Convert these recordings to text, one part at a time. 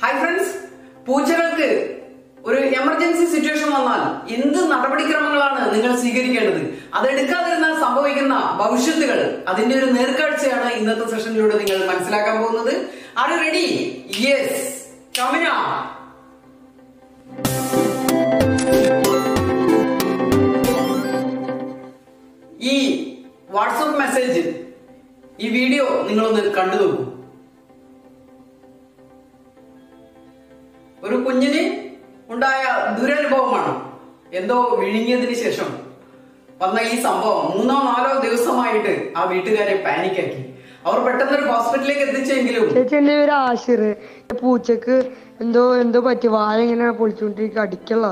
Hi friends, പൂച്ചകൾക്ക് ഒരു emergency situation വന്നാൽ എന്ത് നടപടിക്രമങ്ങളാണ് നിങ്ങൾ സ്വീകരിക്കേണ്ടത്, അതെടുക്കാതിരുന്നാൽ സംഭവിക്കുന്ന ഭവിഷ്യത്തുകൾ, അതിന്റെ ഒരു നേർക്കാഴ്ചയാണ് ഇന്നത്തെ സെഷനിലൂടെ നിങ്ങൾ മനസ്സിലാക്കാൻ പോകുന്നത്. Are you ready? Yes. Come in up. ഈ വാട്സ്ആപ്പ് മെസ്സേജ്, ഈ വീഡിയോ നിങ്ങളൊന്ന് കണ്ടു നോക്കൂ. ഒരു കുഞ്ഞിന് ഉണ്ടായ ദുരനുഭവമാണ് എന്തോ വിഴുങ്ങിയതിന് ശേഷം വന്ന ഈ സംഭവം. മൂന്നോ നാലോ ദിവസമായിട്ട് ആ വീട്ടുകാരെ പാനിക്കാക്കി. അവർ പെട്ടെന്നൊരു ഹോസ്പിറ്റലിലേക്ക് എത്തിച്ചെങ്കിലും പൂച്ചക്ക് എന്തോ പറ്റി, വാഴ ഇങ്ങനെ പൊളിച്ചോണ്ടിരിക്കുക, അടിക്കള്ള.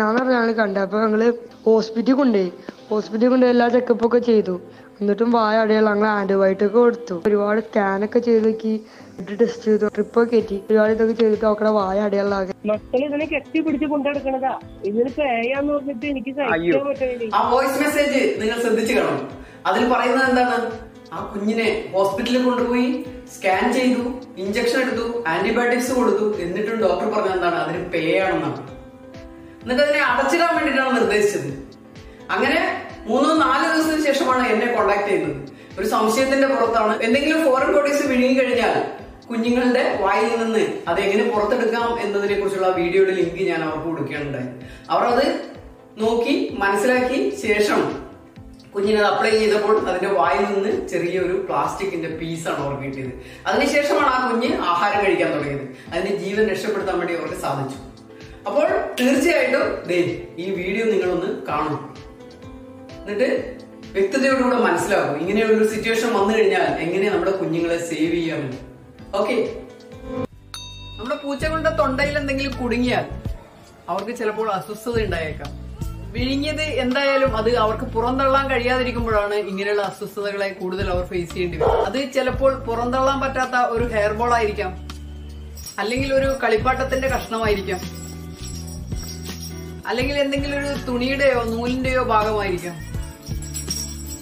ഞാനറിഞ്ഞാണ് കണ്ടത്. അപ്പൊ ഞങ്ങള് ഹോസ്പിറ്റലിൽ കൊണ്ടുപോയി എല്ലാ ചെക്കപ്പ് ഒക്കെ ചെയ്തു. എന്നിട്ടും വായ അടയുള്ള ഞങ്ങൾ ആന്റിബയോട്ടിക് കൊടുത്തു, ഒരുപാട് സ്കാനൊക്കെ ചെയ്ത് നോക്കി, ടെസ്റ്റ് ചെയ്തു, ട്രിപ്പൊക്കെ എത്തി, ഒരുപാട് ഇതൊക്കെ ചെയ്തിട്ട് അവക്കടെ വായ അടയുള്ള മക്കളെ ഇതിനെ കെട്ടി പിടിച്ച് കൊണ്ടെടുക്കണതാ. ഇതിന് പേയാന്ന് പറഞ്ഞിട്ട് എനിക്ക് വോയിസ് മെസ്സേജ് നിങ്ങൾ ശ്രദ്ധിച്ചു കാണും. അതിൽ പറയുന്നത് എന്താണ്, ആ കുഞ്ഞിനെ ഹോസ്പിറ്റലിൽ കൊണ്ടുപോയി സ്കാൻ ചെയ്തു, ഇഞ്ചക്ഷൻ എടുത്തു, ആന്റിബയോട്ടിക്സ് കൊടുത്തു, എന്നിട്ടും ഡോക്ടർ പറഞ്ഞത് എന്താണ്, അതിന് പേയാണെന്നാണ്. എന്നിട്ട് അതിനെ അടച്ചിടാൻ വേണ്ടിയിട്ടാണ് നിർദ്ദേശിച്ചത്. അങ്ങനെ മൂന്നോ നാല് ദിവസത്തിന് ശേഷമാണ് എന്നെ കോണ്ടാക്ട് ചെയ്യുന്നത്. ഒരു സംശയത്തിന്റെ പുറത്താണ്. എന്തെങ്കിലും ഫോറിൻ ബോഡീസ് വിഴുങ്ങി കഴിഞ്ഞാൽ കുഞ്ഞുങ്ങളുടെ വായിൽ നിന്ന് അതെങ്ങനെ പുറത്തെടുക്കാം എന്നതിനെ കുറിച്ചുള്ള വീഡിയോയുടെ ലിങ്ക് ഞാൻ അവർക്ക് കൊടുക്കുകയുണ്ടായി. അവർ അത് നോക്കി മനസ്സിലാക്കി ശേഷം കുഞ്ഞിനത് അപ്ലൈ ചെയ്തപ്പോൾ അതിന്റെ വായിൽ നിന്ന് ചെറിയൊരു പ്ലാസ്റ്റിക്കിന്റെ പീസാണ് അവർക്ക് കിട്ടിയത്. അതിനുശേഷമാണ് ആ കുഞ്ഞ് ആഹാരം കഴിക്കാൻ തുടങ്ങിയത്. അതിന്റെ ജീവൻ രക്ഷപ്പെടുത്താൻ വേണ്ടി അവർക്ക് സാധിച്ചു. അപ്പോൾ തീർച്ചയായിട്ടും ഈ വീഡിയോ നിങ്ങളൊന്ന് കാണും, എന്നിട്ട് വ്യക്തതയോടുകൂടെ മനസ്സിലാകും ഇങ്ങനെയുള്ളൊരു സിറ്റുവേഷൻ വന്നു കഴിഞ്ഞാൽ എങ്ങനെ നമ്മുടെ കുഞ്ഞുങ്ങളെ സേവ് ചെയ്യാമെന്ന്. ഓക്കെ, നമ്മുടെ പൂച്ചകളുടെ തൊണ്ടയിൽ എന്തെങ്കിലും കുടുങ്ങിയാൽ അവർക്ക് ചിലപ്പോൾ അസ്വസ്ഥത ഉണ്ടായേക്കാം. വിഴുങ്ങിയത് എന്തായാലും അത് അവർക്ക് പുറന്തള്ളാൻ കഴിയാതിരിക്കുമ്പോഴാണ് ഇങ്ങനെയുള്ള അസ്വസ്ഥതകളെ കൂടുതൽ അവർ ഫേസ് ചെയ്യേണ്ടി വരും. അത് ചിലപ്പോൾ പുറന്തള്ളാൻ പറ്റാത്ത ഒരു ഹെയർബോൾ ആയിരിക്കാം, അല്ലെങ്കിൽ ഒരു കളിപ്പാട്ടത്തിന്റെ കഷ്ണമായിരിക്കാം, അല്ലെങ്കിൽ എന്തെങ്കിലും ഒരു തുണിയുടെയോ നൂലിന്റെയോ ഭാഗമായിരിക്കാം.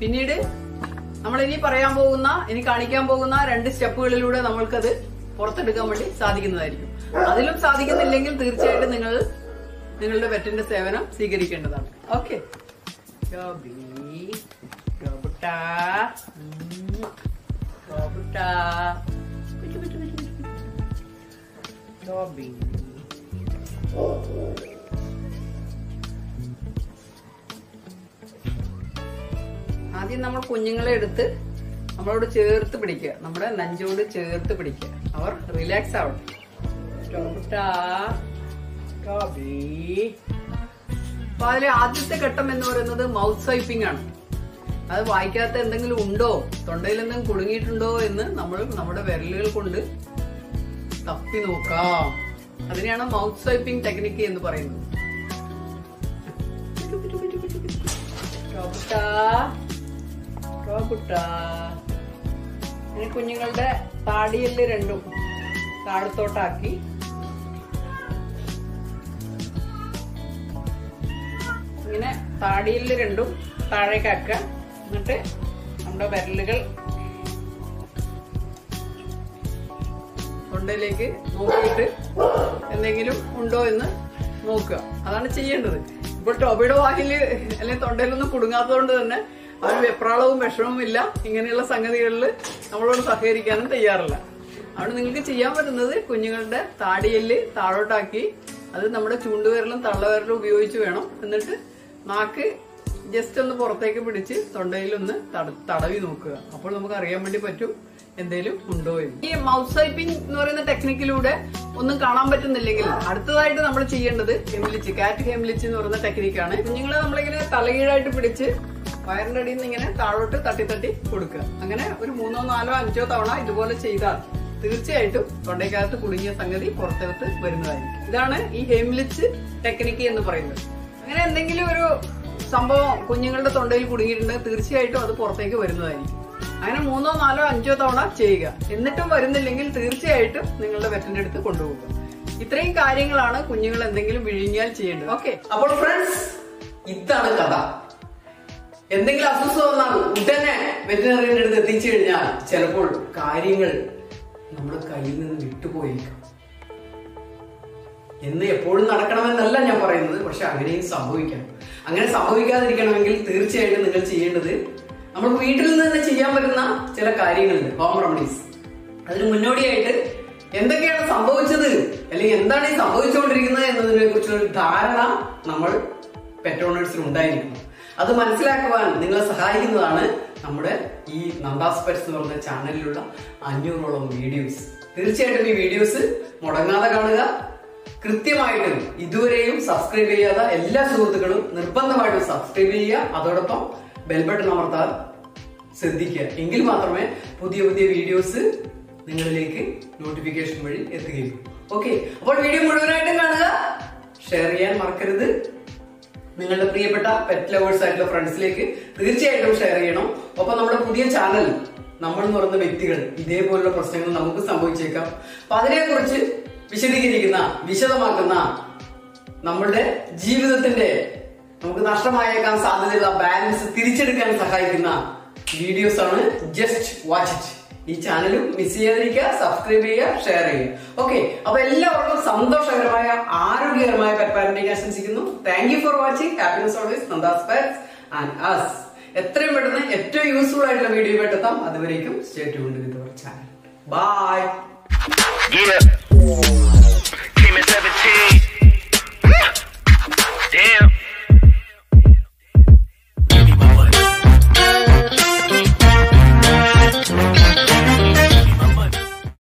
പിന്നീട് നമ്മൾ ഇനി പറയാൻ പോകുന്ന, ഇനി കാണിക്കാൻ പോകുന്ന രണ്ട് സ്റ്റെപ്പുകളിലൂടെ നമ്മൾക്കത് പുറത്തെടുക്കാൻ വേണ്ടി സാധിക്കുന്നതായിരിക്കും. അതിലും സാധിക്കുന്നില്ലെങ്കിൽ തീർച്ചയായിട്ടും നിങ്ങളുടെ വെറ്റിന്റെ സേവനം സ്വീകരിക്കേണ്ടതാണ്. ഓക്കെ, ആദ്യം നമ്മൾ കുഞ്ഞുങ്ങളെ എടുത്ത് നമ്മളോട് ചേർത്ത് പിടിക്കുക, നമ്മുടെ നെഞ്ചോട് ചേർത്ത് പിടിക്കുക, അവർ റിലാക്സ് ആവണം. അപ്പൊ അതിലെ ആദ്യത്തെ ഘട്ടം എന്ന് പറയുന്നത് മൗത്ത് സ്വൈപ്പിംഗ് ആണ്. അത് വായിക്കാത്ത എന്തെങ്കിലും ഉണ്ടോ, തൊണ്ടയിൽ എന്തെങ്കിലും കുടുങ്ങിയിട്ടുണ്ടോ എന്ന് നമ്മൾ നമ്മുടെ വിരലുകൾ കൊണ്ട് തപ്പി നോക്കാം. അതിനെയാണ് മൗത്ത് സ്വൈപ്പിംഗ് ടെക്നിക്ക് എന്ന് പറയുന്നത്. കുഞ്ഞുങ്ങളുടെ താടിയെല്ല് രണ്ടും താഴത്തോട്ടാക്കി ഇങ്ങനെ താടിയെല്ല് രണ്ടും താഴേക്കാക്കുക. എന്നിട്ട് നമ്മുടെ വിരലുകൾ തൊണ്ടയിലേക്ക് നോക്കിയിട്ട് എന്തെങ്കിലും ഉണ്ടോ എന്ന് നോക്കുക, അതാണ് ചെയ്യേണ്ടത്. ഇപ്പോൾ ടോബിയുടെ വായില് അല്ലെങ്കിൽ തൊണ്ടയിലൊന്നും കുടുങ്ങാത്തത് കൊണ്ട് തന്നെ അവന് വെപ്രാളവും വിഷമവും ഇല്ല. ഇങ്ങനെയുള്ള സംഗതികളിൽ നമ്മളോട് സഹകരിക്കാനും തയ്യാറില്ല. അവിടെ നിങ്ങൾക്ക് ചെയ്യാൻ പറ്റുന്നത് കുഞ്ഞുങ്ങളുടെ താടിയെല്ല് താഴോട്ടാക്കി അത് നമ്മുടെ ചൂണ്ടുവിരലും തള്ളവിരലും ഉപയോഗിച്ച് വേണം. എന്നിട്ട് നാക്ക് ജസ്റ്റ് ഒന്ന് പുറത്തേക്ക് പിടിച്ച് തൊണ്ടയിലൊന്ന് തടവി നോക്കുക. അപ്പോൾ നമുക്ക് അറിയാൻ വേണ്ടി പറ്റും എന്തേലും ഉണ്ടോ എന്ന്. ഈ മൗത്ത് സ്വൈപ്പിംഗ് എന്ന് പറയുന്ന ടെക്നിക്കിലൂടെ ഒന്നും കാണാൻ പറ്റുന്നില്ലെങ്കിൽ അടുത്തതായിട്ട് നമ്മൾ ചെയ്യേണ്ടത് ഹെംലിച്ച്, കാറ്റ് ഹെംലിച്ച് എന്ന് പറയുന്ന ടെക്നിക്കാണ്. കുഞ്ഞുങ്ങളെ നമ്മളിങ്ങനെ തലകീഴായിട്ട് പിടിച്ച് വയറിന്റെ അടിയിൽ നിന്ന് ഇങ്ങനെ താഴോട്ട് തട്ടി കൊടുക്കുക. അങ്ങനെ ഒരു 3 4 5 തവണ ഇതുപോലെ ചെയ്താൽ തീർച്ചയായിട്ടും തൊണ്ടയ്ക്കകത്ത് കുടുങ്ങിയ സംഗതി പുറത്തേക്ക് വരുന്നതായിരിക്കും. ഇതാണ് ഈ ഹെംലിച്ച് ടെക്നിക്ക് എന്ന് പറയുന്നത്. അങ്ങനെ എന്തെങ്കിലും ഒരു സംഭവം കുഞ്ഞുങ്ങളുടെ തൊണ്ടയിൽ കുടുങ്ങിയിട്ടുണ്ടെങ്കിൽ തീർച്ചയായിട്ടും അത് പുറത്തേക്ക് വരുന്നതായിരിക്കും. അങ്ങനെ 3, 4, 5 തവണ ചെയ്യുക. എന്നിട്ടും വരുന്നില്ലെങ്കിൽ തീർച്ചയായിട്ടും നിങ്ങളുടെ വെറ്റിന്റെ അടുത്ത് കൊണ്ടുപോകുക. ഇത്രയും കാര്യങ്ങളാണ് കുഞ്ഞുങ്ങൾ എന്തെങ്കിലും വിഴുങ്ങിയാൽ ചെയ്യേണ്ടത്. ഓക്കെ, അപ്പോൾ ഫ്രണ്ട്സ്, ഇതാണ് കഥ. എന്തെങ്കിലും അസ്വസ്ഥത വന്നാൽ ഉടനെ വെറ്റിനറിയുടെ അടുത്ത് എത്തിച്ചു കഴിഞ്ഞാൽ ചിലപ്പോൾ കാര്യങ്ങൾ നമ്മുടെ കയ്യിൽ നിന്ന് വിട്ടുപോയേക്കാം. എന്ന് എപ്പോഴും നടക്കണമെന്നല്ല ഞാൻ പറയുന്നത്, പക്ഷെ അങ്ങനെയും സംഭവിക്കാം. അങ്ങനെ സംഭവിക്കാതിരിക്കണമെങ്കിൽ തീർച്ചയായിട്ടും നിങ്ങൾ ചെയ്യേണ്ടത്, നമ്മൾ വീട്ടിൽ നിന്ന് ചെയ്യാൻ പറ്റുന്ന ചില കാര്യങ്ങളുണ്ട്, ഹോം റെമഡീസ്. അതിന് മുന്നോടിയായിട്ട് എന്തൊക്കെയാണ് സംഭവിച്ചത് അല്ലെങ്കിൽ എന്താണ് ഈ സംഭവിച്ചുകൊണ്ടിരിക്കുന്നത് എന്നതിനെ കുറിച്ചൊരു ധാരണ നമ്മൾ പെറ്റ് ഓണേഴ്സിന് ഉണ്ടായിരിക്കണം. അത് മനസ്സിലാക്കുവാൻ നിങ്ങളെ സഹായിക്കുന്നതാണ് നമ്മുടെ ഈ നന്ദാസ്പെറ്റ്സ് എന്ന് പറഞ്ഞ ചാനലിലുള്ള 500-ഓളം വീഡിയോസ്. തീർച്ചയായിട്ടും ഈ വീഡിയോസ് മുടങ്ങാതെ കാണുക. കൃത്യമായിട്ടും ഇതുവരെയും സബ്സ്ക്രൈബ് ചെയ്യാത്ത എല്ലാ സുഹൃത്തുക്കളും നിർബന്ധമായിട്ടും സബ്സ്ക്രൈബ് ചെയ്യുക. അതോടൊപ്പം ബെൽ ബട്ടൺ അമർത്താൻ ശ്രദ്ധിക്കുക. എങ്കിൽ മാത്രമേ പുതിയ പുതിയ വീഡിയോസ് നിങ്ങളിലേക്ക് നോട്ടിഫിക്കേഷൻ വഴി എത്തുകയുള്ളൂ. ഓക്കെ, അപ്പോൾ വീഡിയോ മുഴുവനായിട്ടും കാണുക. ഷെയർ ചെയ്യാൻ മറക്കരുത്. നിങ്ങളുടെ പ്രിയപ്പെട്ട പെറ്റ് ലവേഴ്സ് ആയിട്ടുള്ള ഫ്രണ്ട്സിലേക്ക് തീർച്ചയായിട്ടും ഷെയർ ചെയ്യണം. ഒപ്പം നമ്മുടെ പുതിയ ചാനൽ, നമ്മൾ എന്ന് പറയുന്ന വ്യക്തികൾ ഇതേപോലുള്ള പ്രശ്നങ്ങൾ നമുക്ക് സംഭവിച്ചേക്കാം, അപ്പൊ അതിനെക്കുറിച്ച് വിശദീകരിക്കുന്ന, വിശദമാക്കുന്ന, നമ്മളുടെ ജീവിതത്തിന്റെ നമുക്ക് നഷ്ടമായേക്കാൻ സാധ്യതയുള്ള ബാലൻസ് തിരിച്ചെടുക്കാൻ സഹായിക്കുന്ന വീഡിയോസ് ആണ് ജസ്റ്റ് വാച്ച് ഇറ്റ്. ഈ ചാനലും മിസ് ചെയ്യാതിരിക്കുക, സബ്സ്ക്രൈബ് ചെയ്യുക, ഷെയർ ചെയ്യുക. ഓക്കെ, അപ്പൊ എല്ലാവർക്കും സന്തോഷകരമായ, ആരോഗ്യകരമായ പെറ്റ് പാരന്റിംഗ് ആശംസിക്കുന്നു. Thank you for watching. Happiness always, നന്ദാസ്പെറ്റ്സ് and us. എത്രയും പെട്ടെന്ന് ഏറ്റവും യൂസ്ഫുൾ ആയിട്ടുള്ള വീഡിയോ പെട്ടെത്താം. അതുവരേക്കും stay tuned with our channel. By.